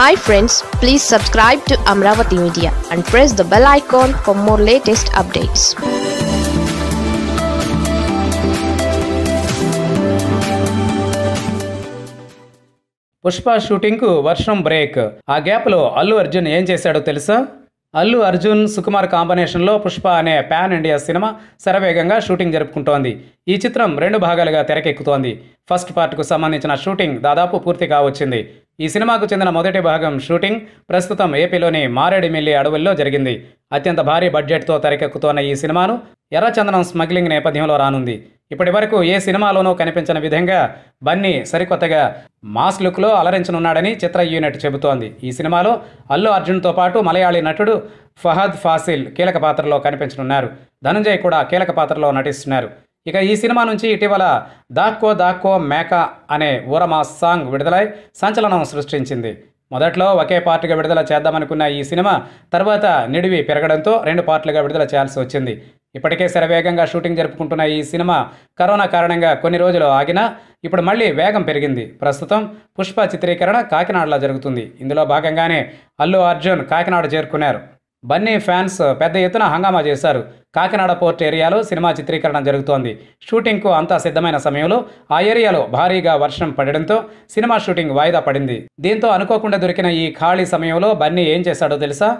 Hi friends, please subscribe to Amravati Media and press the bell icon for more latest updates. Pushpa shooting ku varsham break. Aa gap lo Allu Arjun em chesado telusa? Allu Arjun Sukumar combination lo Pushpa ane pan India cinema saraveganga shooting jarupukuntondi. Ee chitram rendu bhagaluga terekekutondi. First part ku sambandhinchina shooting dadapu poorthi ga vachindi. Ee cinema ku chendina modati bhagam shooting prastutam AP lone Maredimilli adavullo jarigindi. Atyanta bhari budget tho terekekutona ee cinema nu Errachandanam smuggling nepadhyamlo raanundi. ఇప్పటి వరకు ఏ సినిమాలోనూ కనిపించని విధంగా బన్నీ సరికొత్తగా mass look లో అలరించనున్నాడని చిత్ర unit చెబుతోంది. ఈ సినిమాలో అల్లు అర్జున్ తో పాటు మలయాళీ నటుడు ఫహద్ ఫాసిల్ కీలక పాత్రలో కనిపించనున్నారు. ధనంజయ్ కూడా కీలక పాత్రలో నటిస్తున్నారు. ఇక ఈ సినిమా నుంచి ఇటీవల దాక్కో దాక్కో మేక అనే ఊరమా సాంగ్ విడుదలై సంచలనం సృష్టించింది. మొదట్లో ఒకే పార్ట్గా విడుదల చేద్దామనుకున్న ఈ సినిమా తర్వాత నిడివి పెరగడంతో రెండు పార్ట్లుగా విడుదల చేయాల్సి వచ్చింది. ఇప్పటికే శరవేగంగా షూటింగ్ జరుపుకుంటున్న ఈ సినిమా కరోనా కారణంగా కొన్ని రోజులు ఆగినా ఇప్పుడు మళ్ళీ వేగం పెరిగింది. ప్రస్తుతం పుష్ప చిత్రీకరణ కాకినాడలో జరుగుతుంది. ఇందులో భాగంగానే అల్లు అర్జున్ కాకినాడ చేరుకున్నారు. బన్నీ ఫ్యాన్స్ పెద్ద ఎత్తున హంగామా చేశారు. కాకినాడ పోర్ట్ ఏరియాలో సినిమా చిత్రీకరణ జరుగుతోంది. షూటింగ్కు అంతా సిద్ధమైన సమయంలో ఆ ఏరియాలో భారీగా వర్షం పడడంతో సినిమా షూటింగ్ వాయిదా పడింది. దీంతో అనుకోకుండా దొరికిన ఈ ఖాళీ సమయంలో బన్నీ ఏం చేశాడో తెలుసా?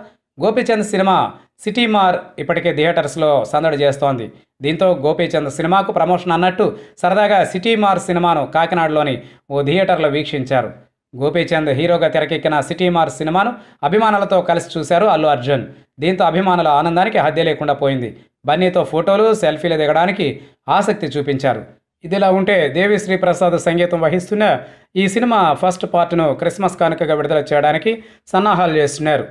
గోపీచంద్ సినిమా సిటీ మార్ ఇప్పటికే థియేటర్స్లో సందడి చేస్తోంది. దీంతో గోపీచంద్ సినిమాకు ప్రమోషన్ అన్నట్టు సరదాగా సిటీ మార్ సినిమాను కాకినాడలోని ఓ థియేటర్లో వీక్షించారు. గోపీచంద్ హీరోగా తెరకెక్కిన సిటీ మార్ సినిమాను అభిమానులతో కలిసి చూశారు అల్లు అర్జున్. దీంతో అభిమానుల ఆనందానికి హద్దే లేకుండా పోయింది. బన్నీతో ఫోటోలు, సెల్ఫీలు దిగడానికి ఆసక్తి చూపించారు. ఇదిలా ఉంటే దేవి శ్రీప్రసాద్ సంగీతం వహిస్తున్న ఈ సినిమా ఫస్ట్ పార్ట్ను క్రిస్మస్ కానుకగా విడుదల చేయడానికి సన్నాహాలు చేస్తున్నారు.